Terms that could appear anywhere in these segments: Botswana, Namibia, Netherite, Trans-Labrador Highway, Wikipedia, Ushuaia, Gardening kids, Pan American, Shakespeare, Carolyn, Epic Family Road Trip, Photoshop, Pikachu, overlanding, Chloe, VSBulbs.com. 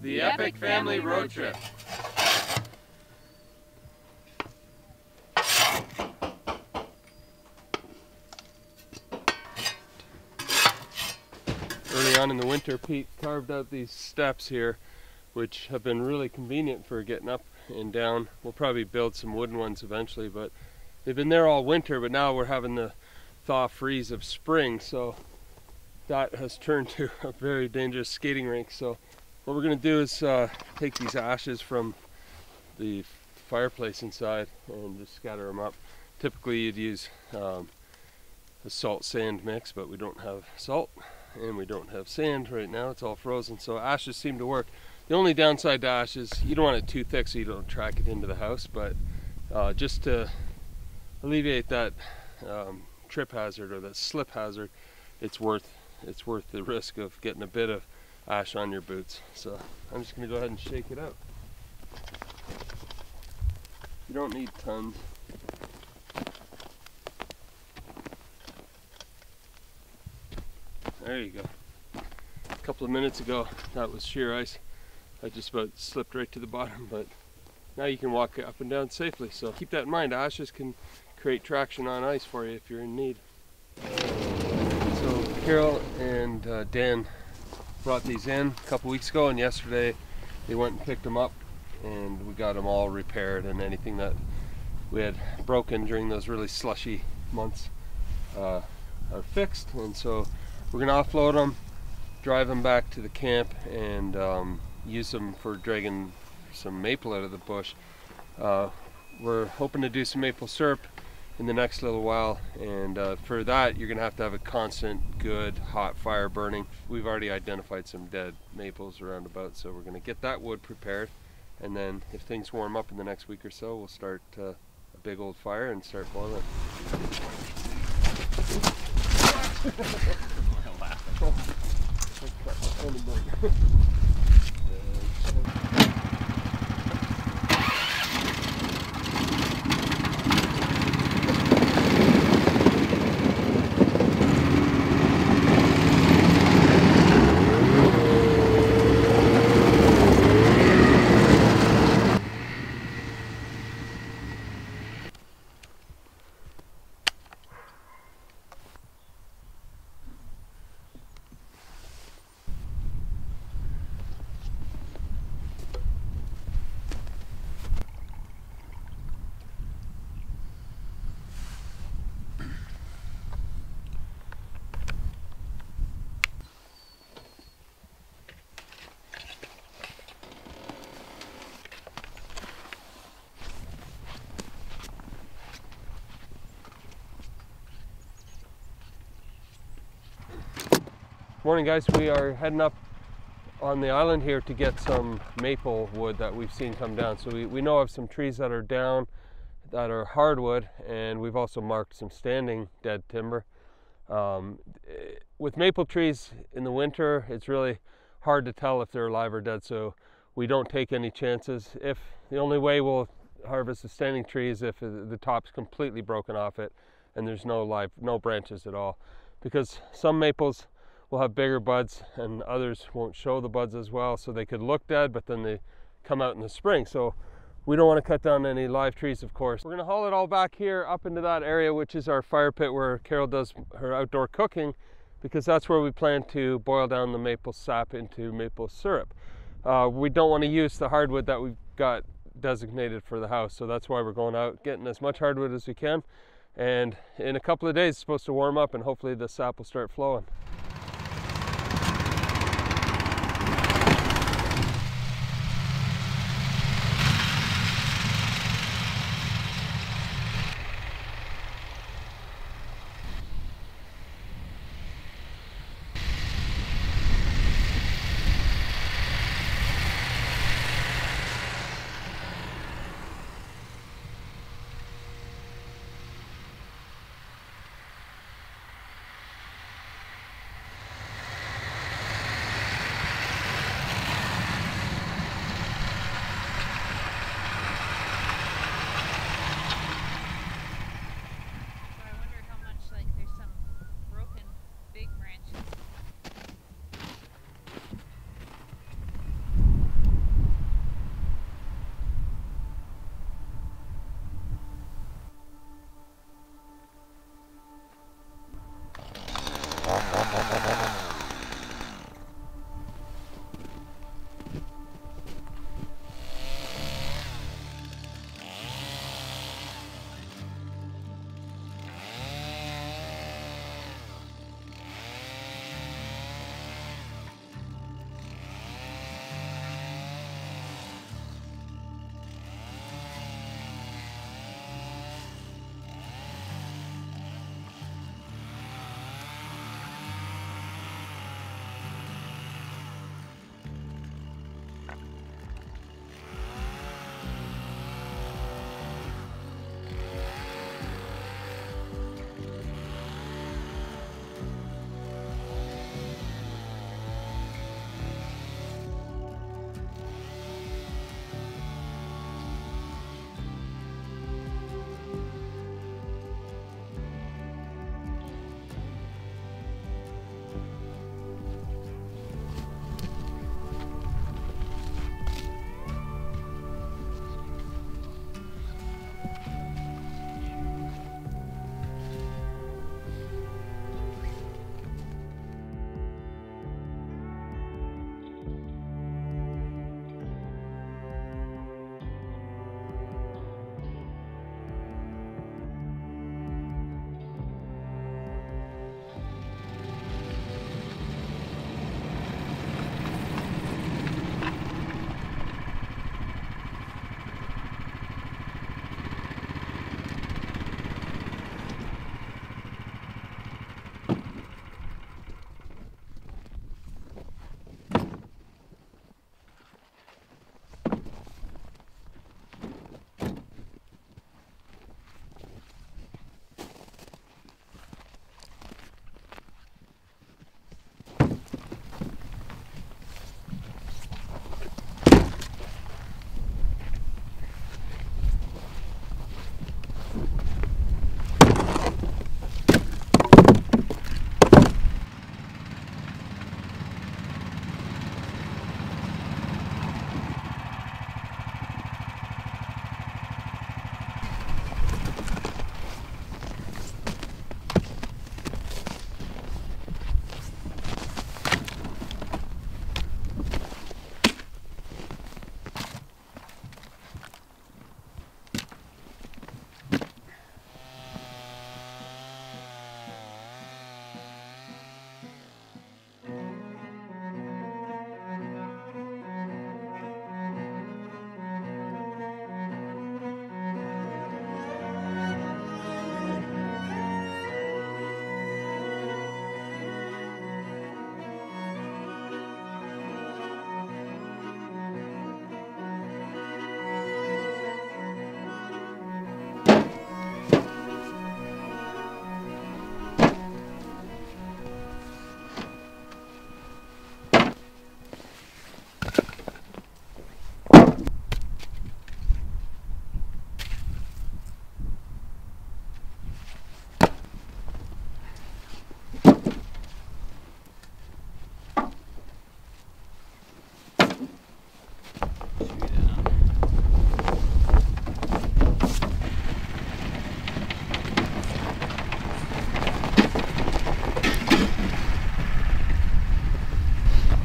The Epic Family Road Trip. Early on in the winter, Pete carved out these steps here, which have been really convenient for getting up and down. We'll probably build some wooden ones eventually, but they've been there all winter, but now we're having the thaw freeze of spring, so that has turned to a very dangerous skating rink. So what we're gonna do is take these ashes from the fireplace inside and just scatter them up. Typically you'd use a salt sand mix, but we don't have salt and we don't have sand right now. It's all frozen, so ashes seem to work. The only downside to ashes, you don't want it too thick so you don't track it into the house, but just to alleviate that trip hazard or that slip hazard, it's worth the risk of getting a bit of ash on your boots. So I'm just gonna go ahead and shake it out. You don't need tons. There you go. A couple of minutes ago, that was sheer ice. I just about slipped right to the bottom, but now you can walk up and down safely. So keep that in mind. Ashes can create traction on ice for you if you're in need. So Carol and Dan brought these in a couple weeks ago, and yesterday they went and picked them up, and we got them all repaired, and anything that we had broken during those really slushy months are fixed. And so we're gonna offload them, drive them back to the camp, and use them for dragging some maple out of the bush. We're hoping to do some maple syrup in the next little while, and for that you're gonna have to have a constant good hot fire burning. We've already identified some dead maples around about, so we're gonna get that wood prepared, and then if things warm up in the next week or so, we'll start a big old fire and start blowing it. Morning, guys. We are heading up on the island here to get some maple wood that we've seen come down. So we know of some trees that are down that are hardwood, and we've also marked some standing dead timber. With maple trees in the winter, it's really hard to tell if they're alive or dead, so we don't take any chances. If the only way we'll harvest a standing tree is if the top's completely broken off it and there's no branches at all, because some maples will have bigger buds and others won't show the buds as well, so they could look dead, but then they come out in the spring. So we don't want to cut down any live trees, of course. We're going to haul it all back here up into that area, which is our fire pit where Carol does her outdoor cooking, because that's where we plan to boil down the maple sap into maple syrup. We don't want to use the hardwood that we've got designated for the house, so that's why we're going out getting as much hardwood as we can, and in a couple of days it's supposed to warm up and hopefully the sap will start flowing.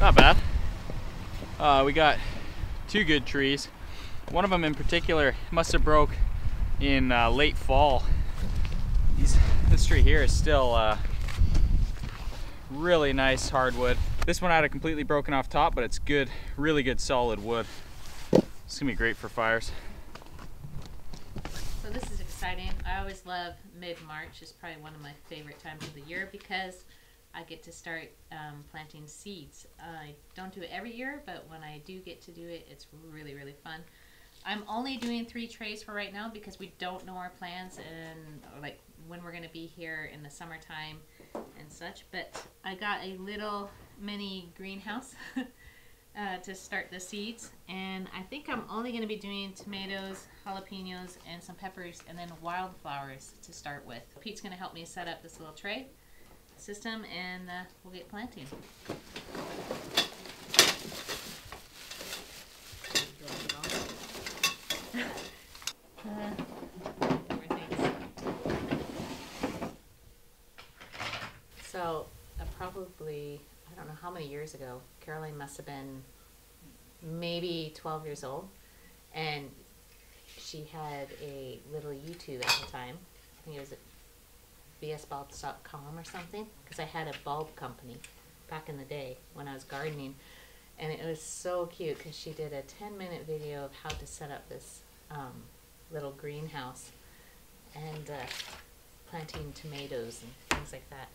Not bad. We got two good trees. One of them in particular must have broke in late fall. This tree here is still really nice hardwood. This one had a completely broken off top, but it's good, really good solid wood. It's gonna be great for fires. So this is exciting. I always love mid-March. It's probably one of my favorite times of the year because I get to start planting seeds. I don't do it every year, but when I do get to do it, it's really, really fun. I'm only doing 3 trays for right now because we don't know our plans and like when we're gonna be here in the summertime and such, but I got a little mini greenhouse to start the seeds, and I think I'm only gonna be doing tomatoes, jalapenos, and some peppers, and then wildflowers to start with. Pete's gonna help me set up this little tray system, and we'll get planting. So probably, I don't know how many years ago, Carolyn must have been maybe 12 years old, and she had a little YouTube at the time. I think it was VSBulbs.com or something, because I had a bulb company back in the day when I was gardening, and it was so cute because she did a 10-minute video of how to set up this little greenhouse and planting tomatoes and things like that.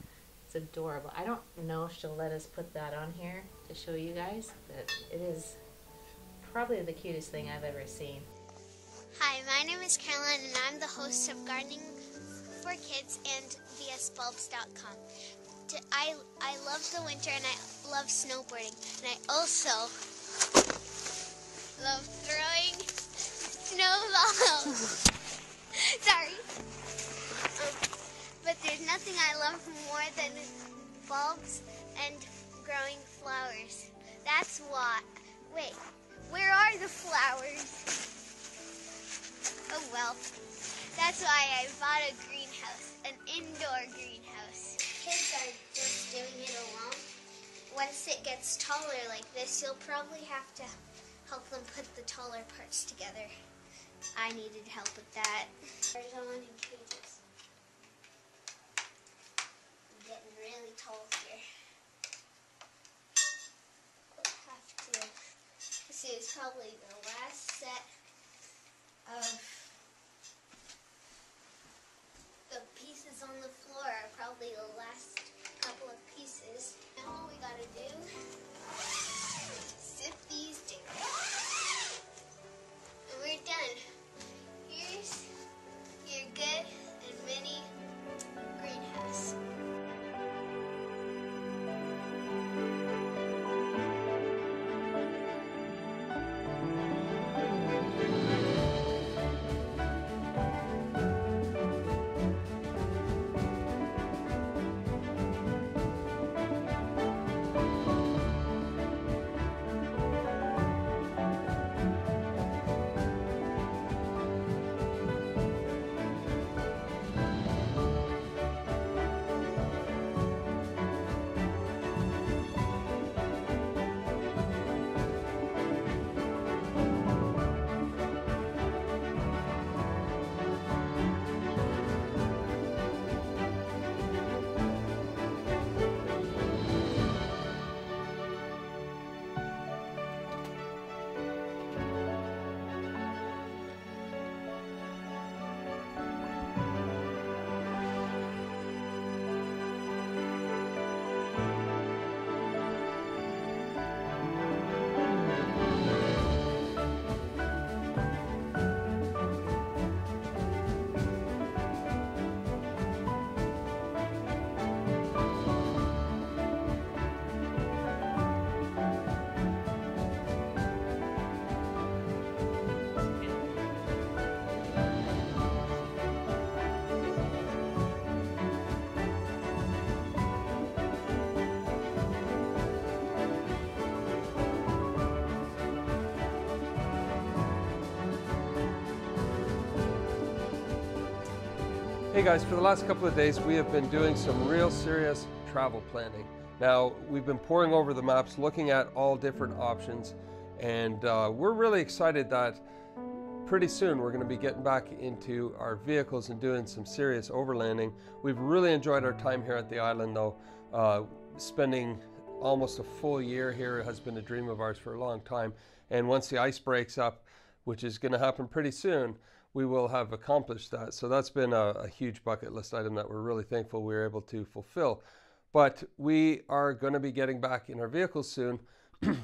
It's adorable. I don't know if she'll let us put that on here to show you guys, but it is probably the cutest thing I've ever seen. Hi, my name is Carolyn, and I'm the host of Gardening Kids and VSBulbs.com. I love the winter, and I love snowboarding, and I also love throwing snowballs. Sorry. But there's nothing I love more than bulbs and growing flowers. That's why. Wait, where are the flowers? Oh well. That's why I bought a greenhouse, an indoor greenhouse. Kids are just doing it alone. Once it gets taller like this, you'll probably have to help them put the taller parts together. I needed help with that. There's someone in cages. I'm getting really tall here. We'll have to. This is probably the last set of. Pieces on the floor are probably the last couple of pieces. Now what we gotta do is sift these down. And we're done. Here's your good and mini greenhouse. Hey guys, for the last couple of days we have been doing some real serious travel planning. Now, we've been poring over the maps, looking at all different options, and we're really excited that pretty soon we're going to be getting back into our vehicles and doing some serious overlanding. We've really enjoyed our time here at the island, though. Spending almost a full year here has been a dream of ours for a long time, and once the ice breaks up, which is going to happen pretty soon, we will have accomplished that. So that's been a huge bucket list item that we're really thankful we were able to fulfill. But we are going to be getting back in our vehicles soon.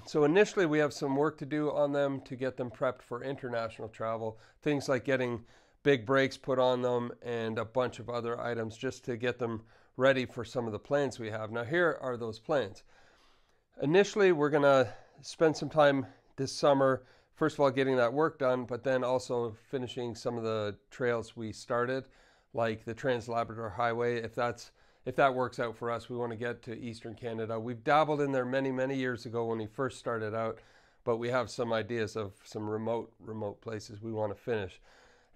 So initially we have some work to do on them to get them prepped for international travel. Things like getting big brakes put on them and a bunch of other items just to get them ready for some of the plans we have. Now here are those plans. Initially we're going to spend some time this summer, first of all getting that work done, but then also finishing some of the trails we started, like the Trans-Labrador Highway. If that works out for us, we want to get to Eastern Canada. We've dabbled in there many, many years ago when we first started out, but we have some ideas of some remote places we want to finish.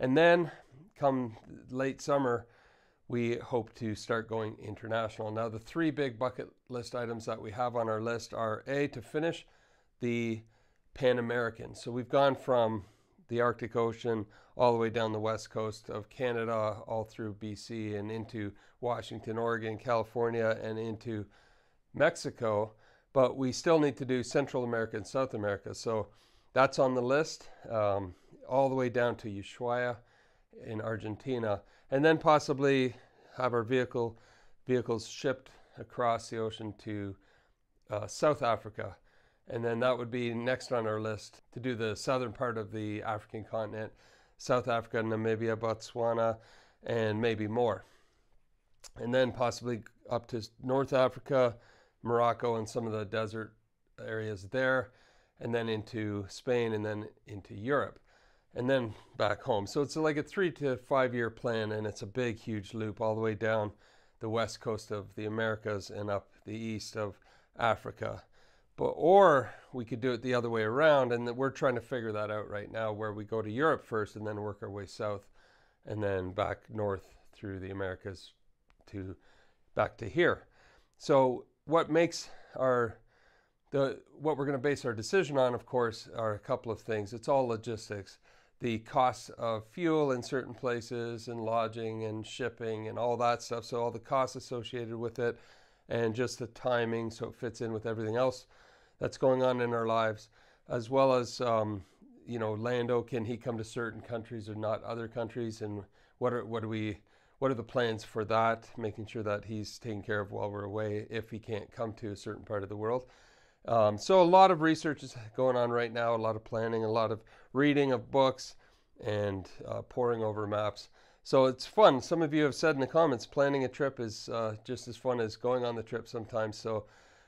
And then come late summer, we hope to start going international. Now, the three big bucket list items that we have on our list are A, to finish the Pan American. So we've gone from the Arctic Ocean all the way down the west coast of Canada, all through BC and into Washington, Oregon, California, and into Mexico. But we still need to do Central America and South America. So that's on the list, all the way down to Ushuaia in Argentina, and then possibly have our vehicles shipped across the ocean to South Africa. And then that would be next on our list, to do the southern part of the African continent, South Africa, Namibia, Botswana, and maybe more. And then possibly up to North Africa, Morocco, and some of the desert areas there, and then into Spain, and then into Europe, and then back home. So it's like a 3 to 5 year plan, and it's a big, huge loop all the way down the west coast of the Americas and up the east of Africa. But, or we could do it the other way around, and we're trying to figure that out right now, where we go to Europe first and then work our way south and then back north through the Americas to back to here. So what makes what we're going to base our decision on, of course, are a couple of things. It's all logistics, the cost of fuel in certain places and lodging and shipping and all that stuff. So all the costs associated with it, and just the timing so it fits in with everything else that's going on in our lives, as well as, you know, Lando, can he come to certain countries or not other countries, and what are the plans for that, making sure that he's taken care of while we're away if he can't come to a certain part of the world. So a lot of research is going on right now, a lot of planning, a lot of reading of books, and poring over maps. So it's fun. Some of you have said in the comments, planning a trip is just as fun as going on the trip sometimes. So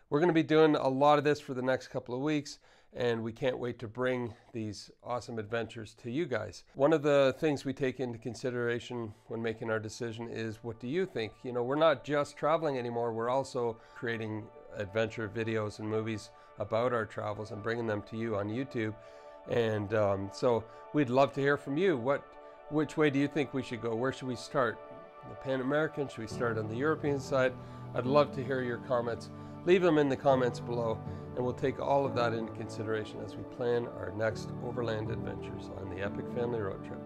we're going to be doing a lot of this for the next couple of weeks, and we can't wait to bring these awesome adventures to you guys. One of the things we take into consideration when making our decision is, what do you think? You know, we're not just traveling anymore. We're also creating adventure videos and movies about our travels and bringing them to you on YouTube. And so we'd love to hear from you. Which way do you think we should go? Where should we start? The Pan American? Should we start on the European side? I'd love to hear your comments. Leave them in the comments below, and we'll take all of that into consideration as we plan our next overland adventures on the Epic Family Road Trip.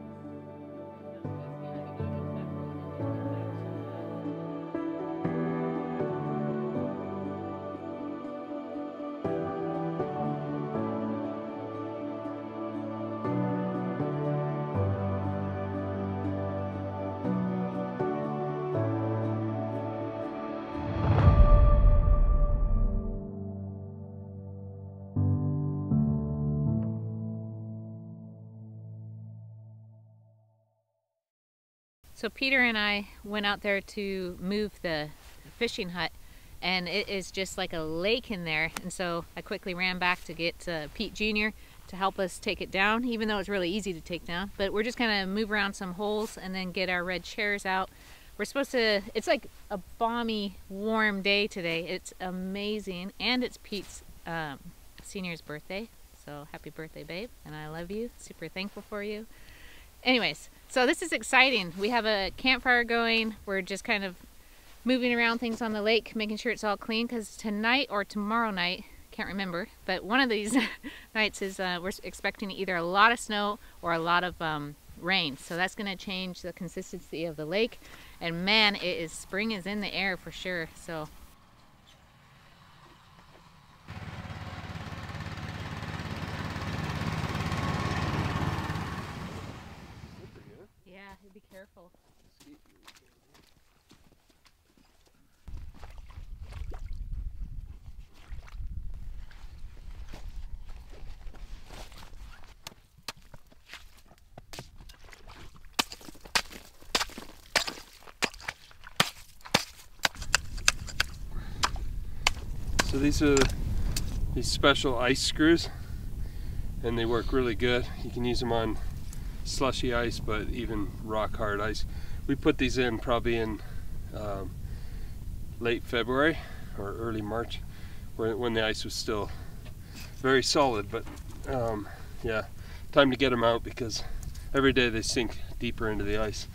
So Peter and I went out there to move the fishing hut, and it is just like a lake in there, and so I quickly ran back to get Pete Jr. to help us take it down, even though it's really easy to take down. But we're just gonna move around some holes and then get our red chairs out. We're supposed to, it's like a balmy, warm day today. It's amazing, and it's Pete's senior's birthday, so happy birthday, babe, and I love you, super thankful for you. Anyways, so this is exciting. We have a campfire going. We're just kind of moving around things on the lake, making sure it's all clean, because tonight or tomorrow night, can't remember, but one of these nights is we're expecting either a lot of snow or a lot of rain. So that's going to change the consistency of the lake, and man, it is, spring is in the air for sure. So yeah, be careful. So these are these special ice screws, and they work really good. You can use them on slushy ice, but even rock hard ice. We put these in probably in late February or early March, when the ice was still very solid. But yeah, time to get them out, because every day they sink deeper into the ice.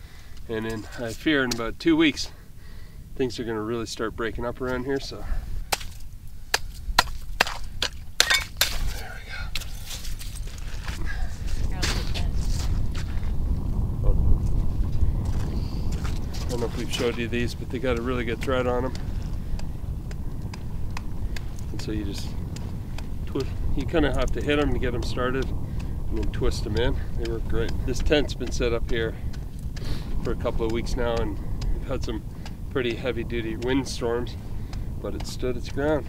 And then I fear in about 2 weeks, things are going to really start breaking up around here. So. I don't know if we've showed you these, but they got a really good thread on them, and so you just twist. You kind of have to hit them to get them started, and then twist them in. They work great. This tent's been set up here for a couple of weeks now, and we've had some pretty heavy-duty windstorms, but it stood its ground.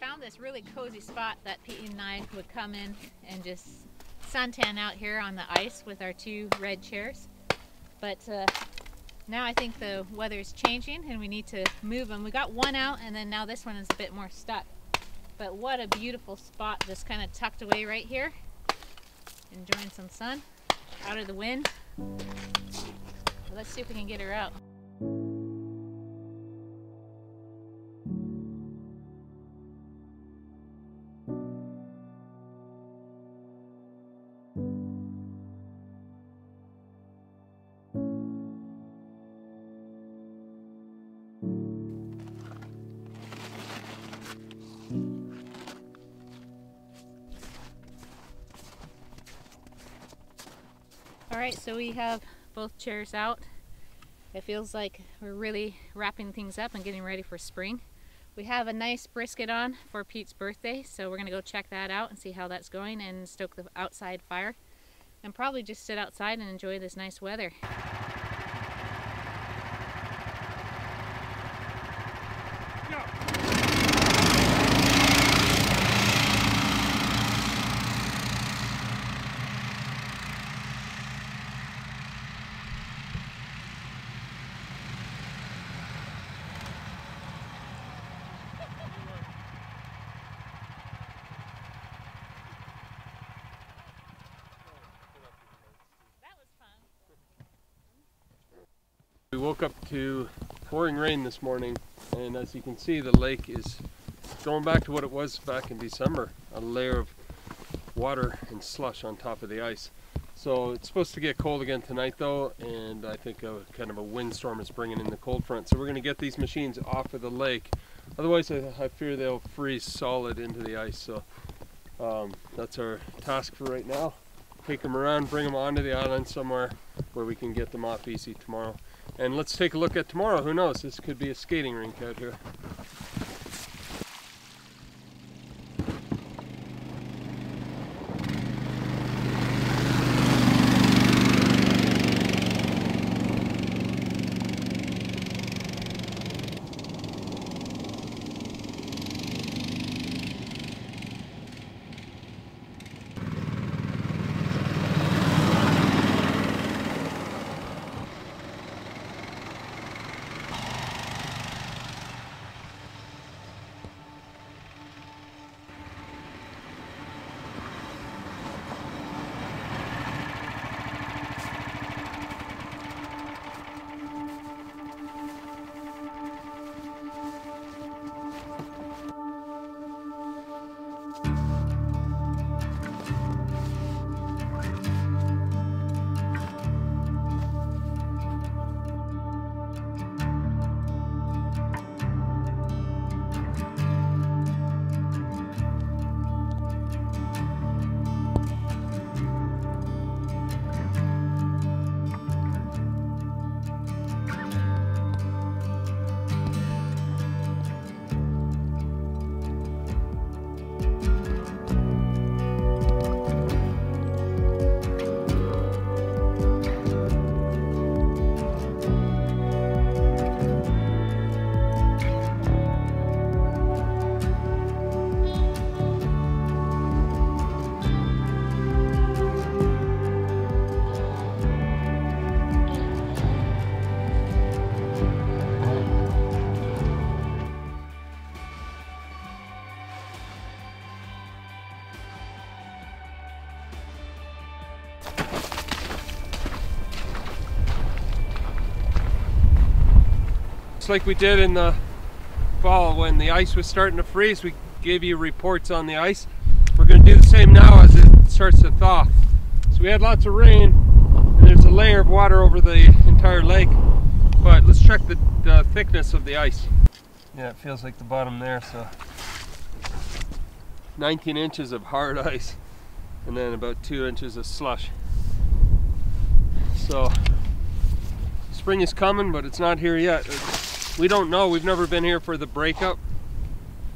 Found this really cozy spot that Pete and I would come in and just suntan out here on the ice with our two red chairs, but now I think the weather is changing and we need to move them. We got one out, and then now this one is a bit more stuck, but what a beautiful spot, just kind of tucked away right here, enjoying some sun out of the wind. Let's see if we can get her out. Alright, so we have both chairs out. It feels like we're really wrapping things up and getting ready for spring. We have a nice brisket on for Pete's birthday, so we're gonna go check that out and see how that's going and stoke the outside fire and probably just sit outside and enjoy this nice weather. We woke up to pouring rain this morning, and as you can see, the lake is going back to what it was back in December, a layer of water and slush on top of the ice. So it's supposed to get cold again tonight though, and I think a kind of a windstorm is bringing in the cold front, so we're going to get these machines off of the lake. Otherwise I fear they'll freeze solid into the ice, so that's our task for right now. Take them around, bring them onto the island somewhere where we can get them off easy tomorrow. And let's take a look at tomorrow. Who knows? This could be a skating rink out here. Just like we did in the fall when the ice was starting to freeze, we gave you reports on the ice. We're going to do the same now as it starts to thaw. So we had lots of rain, and there's a layer of water over the entire lake, but let's check the thickness of the ice. Yeah, it feels like the bottom there, so 19 inches of hard ice, and then about 2 inches of slush. So spring is coming, but it's not here yet. We don't know, we've never been here for the breakup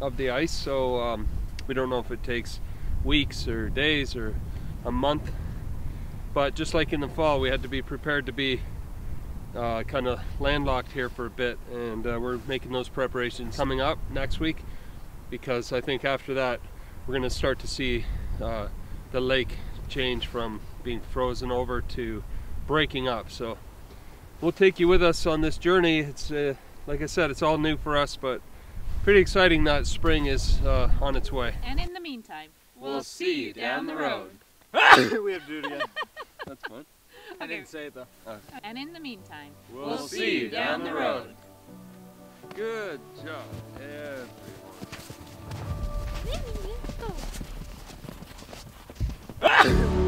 of the ice, so we don't know if it takes weeks or days or a month. But just like in the fall, we had to be prepared to be kind of landlocked here for a bit, and we're making those preparations coming up next week, because I think after that we're going to start to see the lake change from being frozen over to breaking up. So we'll take you with us on this journey. It's like I said, it's all new for us, but pretty exciting that spring is on its way. And in the meantime, we'll see you down the road. We have to do it again. That's fun. Okay. I didn't say it though. And in the meantime, we'll see you down the road. Good job, everyone. Let's go.